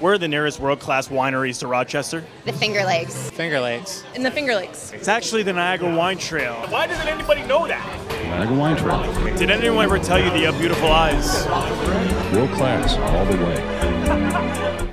Where are the nearest world-class wineries to Rochester? The Finger Lakes. Finger Lakes. In the Finger Lakes. It's actually the Niagara Wine Trail. Why doesn't anybody know that? Niagara Wine Trail. Did anyone ever tell you the beautiful eyes? World-class all the way.